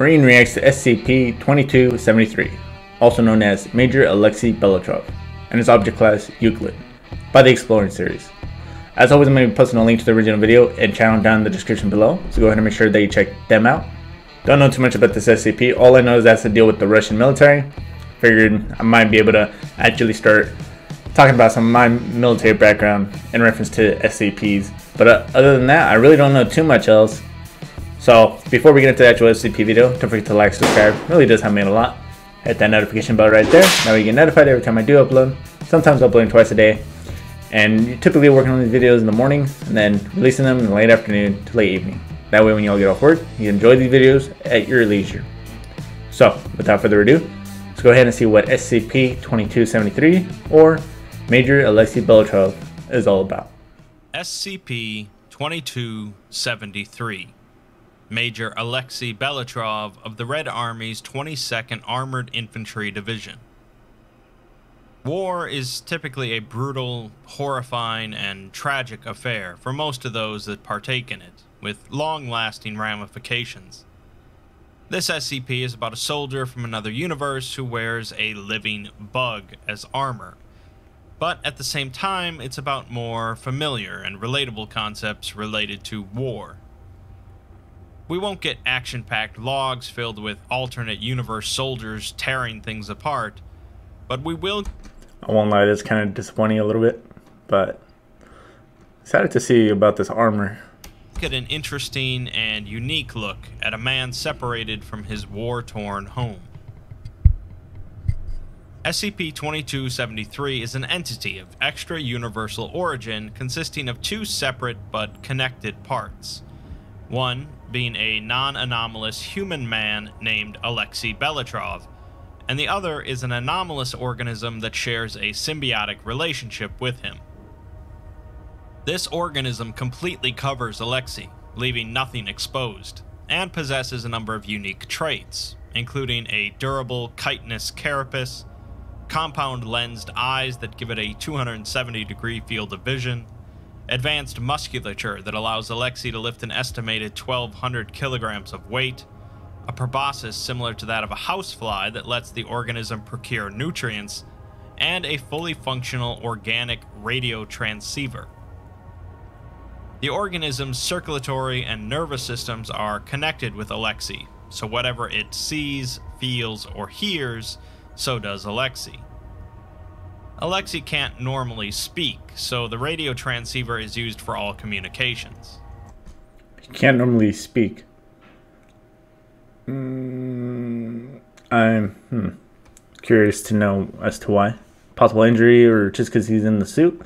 Marine reacts to SCP-2273, also known as Major Alexei Belitrov, and its object class Euclid, by the Exploring Series. As always, I'm going to be posting a link to the original video and channel down in the description below, so go ahead and make sure that you check them out. Don't know too much about this SCP, all I know is that's the deal with the Russian military. Figured I might be able to actually start talking about some of my military background in reference to SCPs, but other than that, I really don't know too much else. So before we get into the actual SCP video, don't forget to like, subscribe, it really does help me out a lot. Hit that notification bell right there, that way you get notified every time I do upload. Sometimes uploading twice a day, and typically working on these videos in the morning and then releasing them in the late afternoon to late evening. That way when you all get off work, you enjoy these videos at your leisure. So without further ado, let's go ahead and see what SCP-2273 or Major Alexei Belitrov is all about. SCP-2273, Major Alexei Belitrov of the Red Army's 22nd Armored Infantry Division. War is typically a brutal, horrifying, and tragic affair for most of those that partake in it, with long-lasting ramifications. This SCP is about a soldier from another universe who wears a living bug as armor, but at the same time, it's about more familiar and relatable concepts related to war. We won't get action-packed logs filled with alternate universe soldiers tearing things apart, but we will... I won't lie, that's kind of disappointing a little bit, but excited to see about this armor. Get an interesting and unique look at a man separated from his war-torn home. SCP-2273 is an entity of extra-universal origin consisting of two separate but connected parts. One being a non-anomalous human man named Alexei Belitrov, and the other is an anomalous organism that shares a symbiotic relationship with him. This organism completely covers Alexei, leaving nothing exposed, and possesses a number of unique traits, including a durable chitinous carapace, compound-lensed eyes that give it a 270-degree field of vision, advanced musculature that allows Alexei to lift an estimated 1,200 kilograms of weight, a proboscis similar to that of a housefly that lets the organism procure nutrients, and a fully functional organic radio transceiver. The organism's circulatory and nervous systems are connected with Alexei, so whatever it sees, feels, or hears, so does Alexei. Alexei can't normally speak, so the radio transceiver is used for all communications. He can't normally speak. I'm curious to know as to why. Possible injury or just because he's in the suit?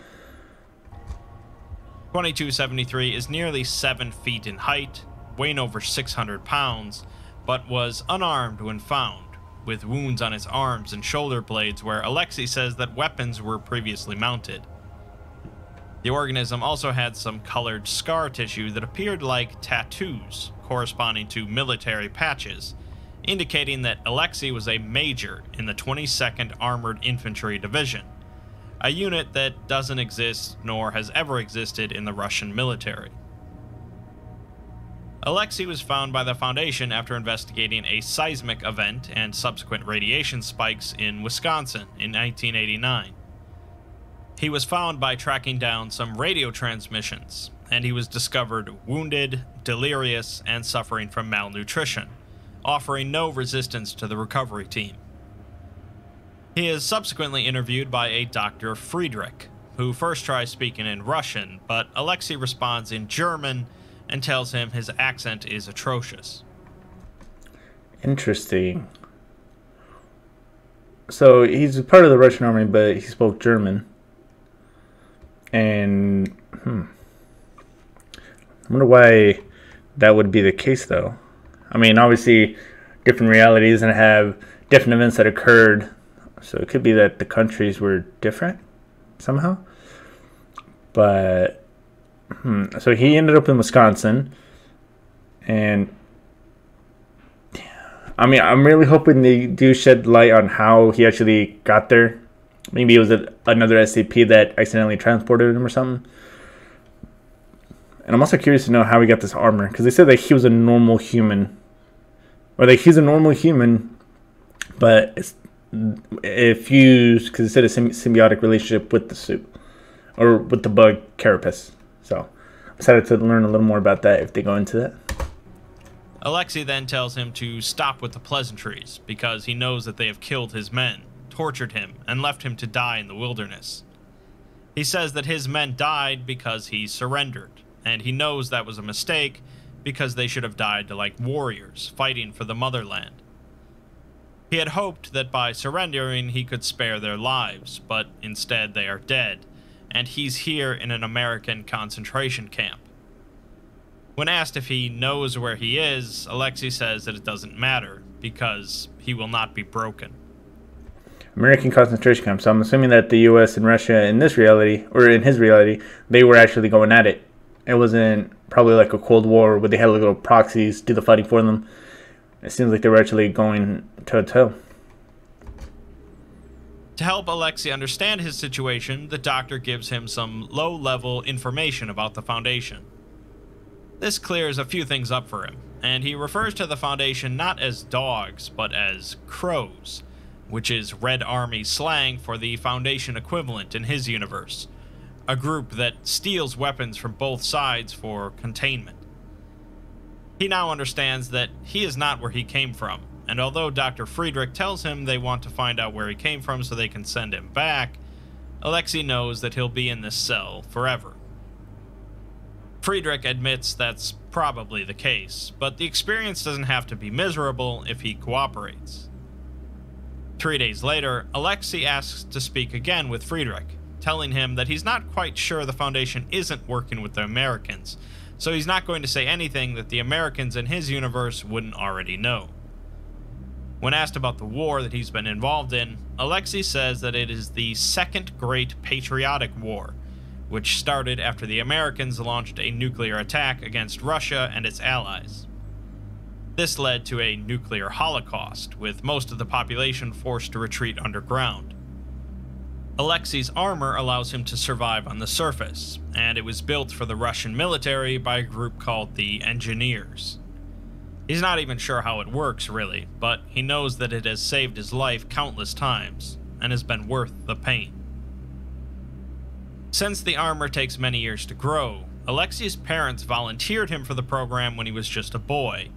2273 is nearly 7 feet in height, weighing over 600 pounds, but was unarmed when found, with wounds on his arms and shoulder blades where Alexei says that weapons were previously mounted. The organism also had some colored scar tissue that appeared like tattoos, corresponding to military patches, indicating that Alexei was a major in the 22nd Armored Infantry Division, a unit that doesn't exist nor has ever existed in the Russian military. Alexei was found by the Foundation after investigating a seismic event and subsequent radiation spikes in Wisconsin in 1989. He was found by tracking down some radio transmissions, and he was discovered wounded, delirious, and suffering from malnutrition, offering no resistance to the recovery team. He is subsequently interviewed by a Dr. Friedrich, who first tries speaking in Russian, but Alexei responds in German and tells him his accent is atrocious. Interesting. So he's part of the Russian army, but he spoke German. And I wonder why that would be the case, though. I mean, obviously, different realities and have different events that occurred. So it could be that the countries were different somehow. But so he ended up in Wisconsin, and I mean, I'm really hoping they do shed light on how he actually got there. Maybe it was another SCP that accidentally transported him or something. And I'm also curious to know how he got this armor, because they said that he was a normal human or like he's a normal human, but it's fused because it said a symbiotic relationship with the suit or with the bug carapace. So I'm excited to learn a little more about that if they go into that. Alexei then tells him to stop with the pleasantries because he knows that they have killed his men, tortured him, and left him to die in the wilderness. He says that his men died because he surrendered, and he knows that was a mistake because they should have died like warriors fighting for the motherland. He had hoped that by surrendering he could spare their lives, but instead they are dead, and he's here in an American concentration camp. When asked if he knows where he is, Alexei says that it doesn't matter because he will not be broken. American concentration camp. So I'm assuming that the U.S. and Russia in this reality, or in his reality, they were actually going at it. It wasn't probably like a Cold War where they had little proxies do the fighting for them. It seems like they were actually going toe-to-toe. To help Alexei understand his situation, the doctor gives him some low-level information about the Foundation. This clears a few things up for him, and he refers to the Foundation not as dogs, but as crows, which is Red Army slang for the Foundation equivalent in his universe, a group that steals weapons from both sides for containment. He now understands that he is not where he came from, and although Dr. Friedrich tells him they want to find out where he came from so they can send him back, Alexei knows that he'll be in this cell forever. Friedrich admits that's probably the case, but the experience doesn't have to be miserable if he cooperates. 3 days later, Alexei asks to speak again with Friedrich, telling him that he's not quite sure the Foundation isn't working with the Americans, so he's not going to say anything that the Americans in his universe wouldn't already know. When asked about the war that he's been involved in, Alexei says that it is the Second Great Patriotic War, which started after the Americans launched a nuclear attack against Russia and its allies. This led to a nuclear holocaust, with most of the population forced to retreat underground. Alexei's armor allows him to survive on the surface, and it was built for the Russian military by a group called the Engineers. He's not even sure how it works, really, but he knows that it has saved his life countless times, and has been worth the pain. Since the armor takes many years to grow, Alexei's parents volunteered him for the program when he was just a boy,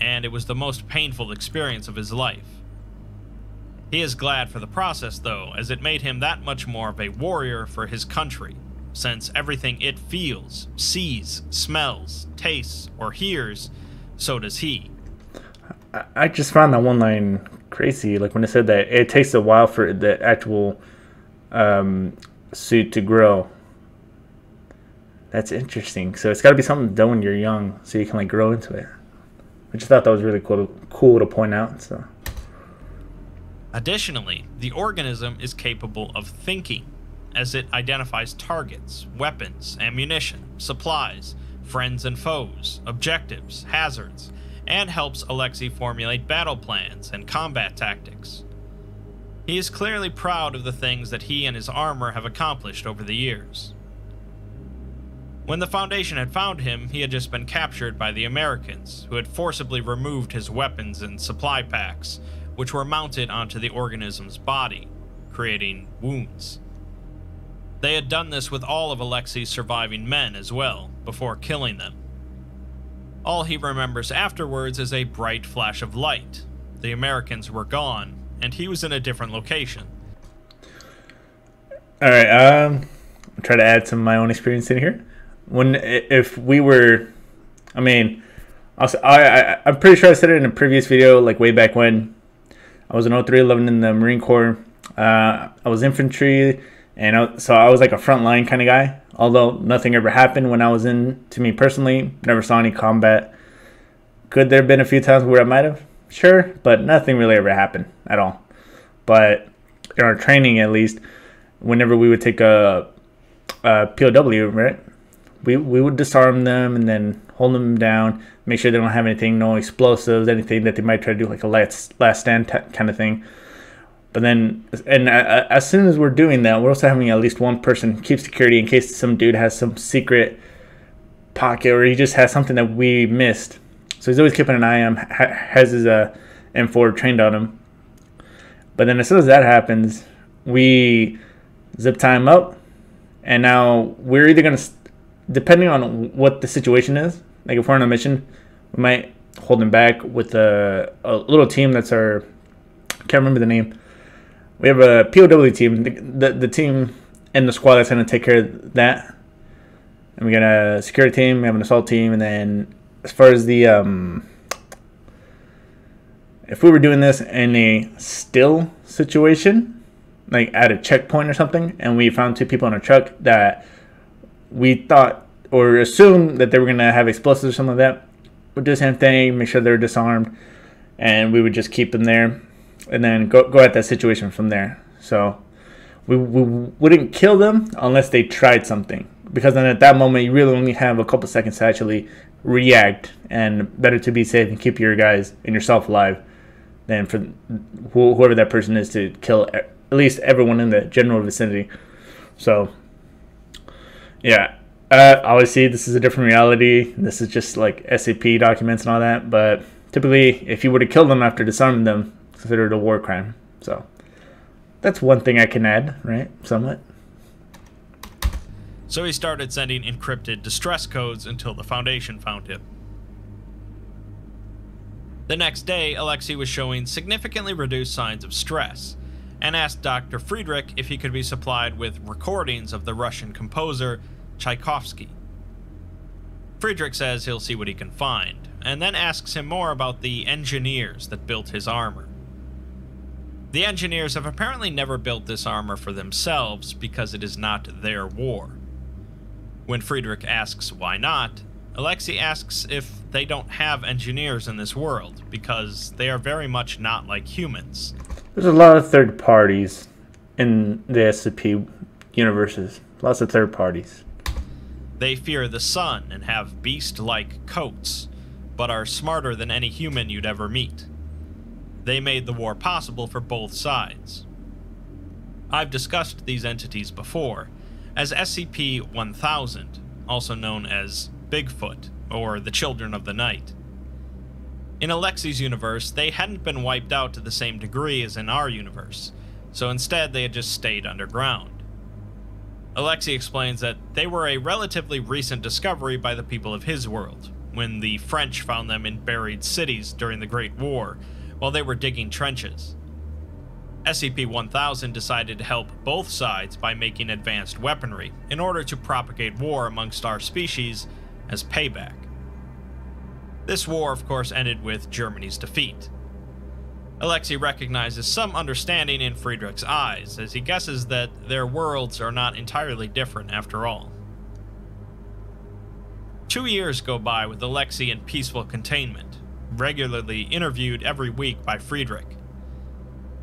and it was the most painful experience of his life. He is glad for the process, though, as it made him that much more of a warrior for his country, since everything it feels, sees, smells, tastes, or hears, so does he. I just found that one line crazy, like when it said that it takes a while for the actual suit to grow. That's interesting. So it's got to be something done when you're young, so you can like grow into it. I just thought that was really cool to point out, so... Additionally, the organism is capable of thinking, as it identifies targets, weapons, ammunition, supplies, friends and foes, objectives, hazards, and helps Alexei formulate battle plans and combat tactics. He is clearly proud of the things that he and his armor have accomplished over the years. When the Foundation had found him, he had just been captured by the Americans, who had forcibly removed his weapons and supply packs, which were mounted onto the organism's body, creating wounds. They had done this with all of Alexei's surviving men as well, before killing them. All he remembers afterwards is a bright flash of light. The Americans were gone, and he was in a different location. Alright, I'll try to add some of my own experience in here. I'm pretty sure I said it in a previous video, like way back when. I was in 0311 in the Marine Corps. I was infantry, and so I was like a frontline kind of guy. Although nothing ever happened when I was in, to me personally, never saw any combat. Could there have been a few times where I might have? Sure, but nothing really ever happened at all. But in our training, at least, whenever we would take a POW, right? We would disarm them and then hold them down, make sure they don't have anything, no explosives, anything that they might try to do, like a last stand kind of thing. But then, and as soon as we're doing that, we're also having at least one person keep security in case some dude has some secret pocket or he just has something that we missed. So he's always keeping an eye on him, has his M4 trained on him. But then as soon as that happens, we zip tie him up, and now we're either going to, depending on what the situation is, like if we're on a mission, we might hold him back with a little team that's our, I can't remember the name. We have a POW team, the team and the squad that's going to take care of that. And we got a security team, we have an assault team, and then as far as the, if we were doing this in a still situation, like at a checkpoint or something, and we found two people in a truck that we thought or assumed that they were going to have explosives or something like that, we'd do the same thing, make sure they're disarmed, and we would just keep them there and then go at that situation from there. So we wouldn't kill them unless they tried something. Because then at that moment, you really only have a couple seconds to actually react, and better to be safe and keep your guys and yourself alive than for whoever that person is to kill at least everyone in the general vicinity. So, yeah, obviously this is a different reality. This is just like SCP documents and all that, but typically if you were to kill them after disarming them, it's considered a war crime. So that's one thing I can add, right, somewhat. So he started sending encrypted distress codes until the Foundation found him. The next day, Alexei was showing significantly reduced signs of stress, and asked Dr. Friedrich if he could be supplied with recordings of the Russian composer Tchaikovsky. Friedrich says he'll see what he can find, and then asks him more about the engineers that built his armor. The engineers have apparently never built this armor for themselves because it is not their war. When Friedrich asks why not, Alexei asks if they don't have engineers in this world, because they are very much not like humans. There's a lot of third parties in the SCP universes. Lots of third parties. They fear the sun and have beast-like coats, but are smarter than any human you'd ever meet. They made the war possible for both sides. I've discussed these entities before, as SCP-1000, also known as Bigfoot, or the Children of the Night. In Alexei's universe, they hadn't been wiped out to the same degree as in our universe, so instead they had just stayed underground. Alexei explains that they were a relatively recent discovery by the people of his world, when the French found them in buried cities during the Great War, while they were digging trenches. SCP-1000 decided to help both sides by making advanced weaponry in order to propagate war amongst our species as payback. This war, of course, ended with Germany's defeat. Alexei recognizes some understanding in Friedrich's eyes, as he guesses that their worlds are not entirely different after all. 2 years go by with Alexei in peaceful containment, regularly interviewed every week by Friedrich.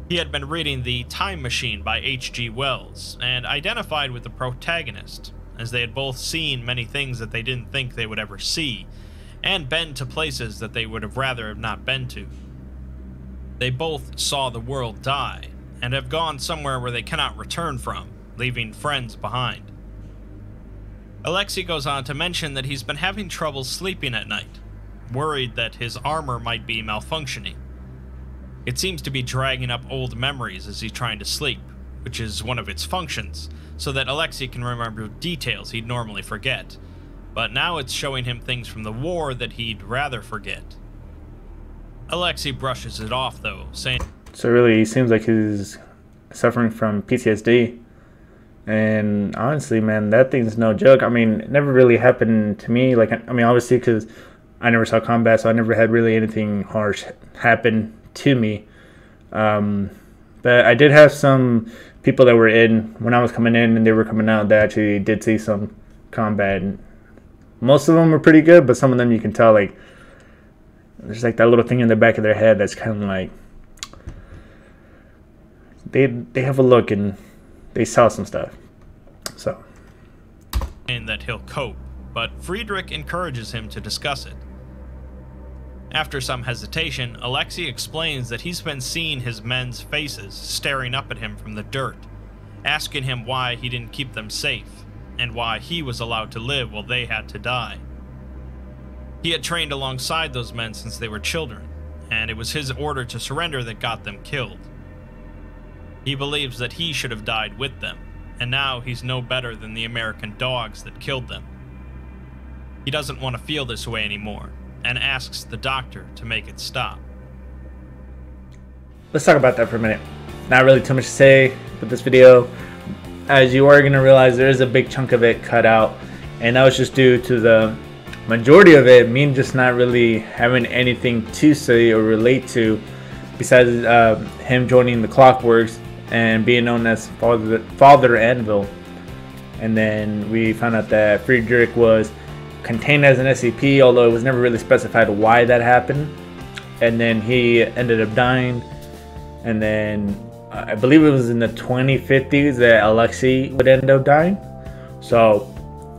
He had been reading The Time Machine by H.G. Wells, and identified with the protagonist, as they had both seen many things that they didn't think they would ever see, and been to places that they would have rather have not been to. They both saw the world die, and have gone somewhere where they cannot return from, leaving friends behind. Alexei goes on to mention that he's been having trouble sleeping at night, worried that his armor might be malfunctioning. It seems to be dragging up old memories as he's trying to sleep, which is one of its functions, so that Alexei can remember details he'd normally forget, but now it's showing him things from the war that he'd rather forget. Alexei brushes it off though, saying... So really, he seems like he's suffering from PTSD, and honestly, man, that thing's no joke. I mean, it never really happened to me, like, I mean, obviously, because I never saw combat, so I never had really anything harsh happen to me, but I did have some people that were in when I was coming in and they were coming out that actually did see some combat, and most of them were pretty good, but some of them you can tell, like, there's like that little thing in the back of their head that's kind of like they have a look and they saw some stuff. So, and that he'll cope, but Friedrich encourages him to discuss it. After some hesitation, Alexei explains that he's been seeing his men's faces staring up at him from the dirt, asking him why he didn't keep them safe, and why he was allowed to live while they had to die. He had trained alongside those men since they were children, and it was his order to surrender that got them killed. He believes that he should have died with them, and now he's no better than the American dogs that killed them. He doesn't want to feel this way anymore, and asks the doctor to make it stop. Let's talk about that for a minute. Not really too much to say with this video, as you are going to realize there is a big chunk of it cut out, and that was just due to the majority of it, me just not really having anything to say or relate to, besides him joining the Clockworks and being known as Father Anvil. And then we found out that Friedrich was contained as an SCP, although it was never really specified why that happened. And then he ended up dying. And then I believe it was in the 2050s that Alexei would end up dying. So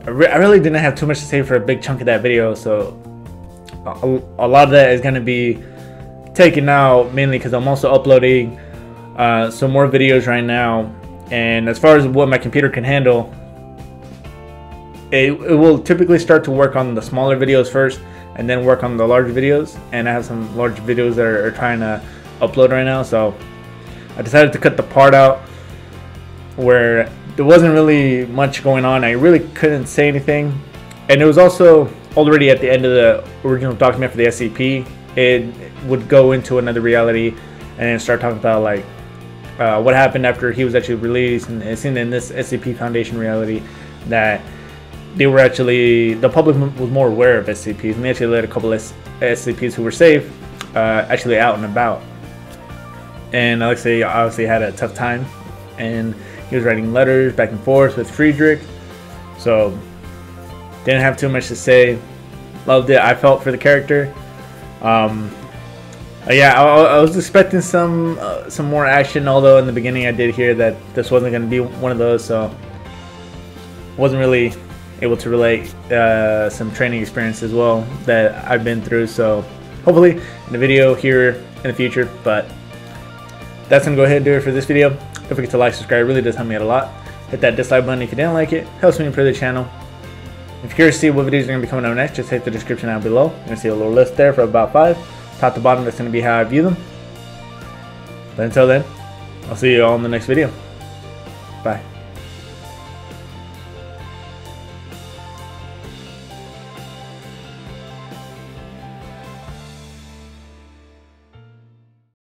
I really didn't have too much to say for a big chunk of that video, so a lot of that is going to be taken out, mainly because I'm also uploading some more videos right now, and as far as what my computer can handle, it will typically start to work on the smaller videos first and then work on the large videos, and I have some large videos that are trying to upload right now, so I decided to cut the part out where there wasn't really much going on. I really couldn't say anything, and it was also already at the end of the original document for the SCP. It would go into another reality and start talking about like what happened after he was actually released, and it's in this SCP Foundation reality that they were actually, the public was more aware of SCPs, and they actually let a couple of SCPs who were safe actually out and about. And Alexei obviously had a tough time, and he was writing letters back and forth with Friedrich, so didn't have too much to say. Loved it. I felt for the character. Yeah, I was expecting some more action, although in the beginning I did hear that this wasn't going to be one of those, so wasn't really able to relate some training experience as well that I've been through. So hopefully in a video here in the future, but that's going to go ahead and do it for this video. Don't forget to like, subscribe, it really does help me out a lot. Hit that dislike button if you didn't like it, helps me improve the channel. If you're curious to see what videos are going to be coming up next, just hit the description down below. You're going to see a little list there for about 5. Top to bottom, that's going to be how I view them. But until then, I'll see you all in the next video. Bye.